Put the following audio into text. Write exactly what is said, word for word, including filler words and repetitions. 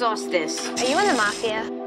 Sauce this. Are you in the mafia?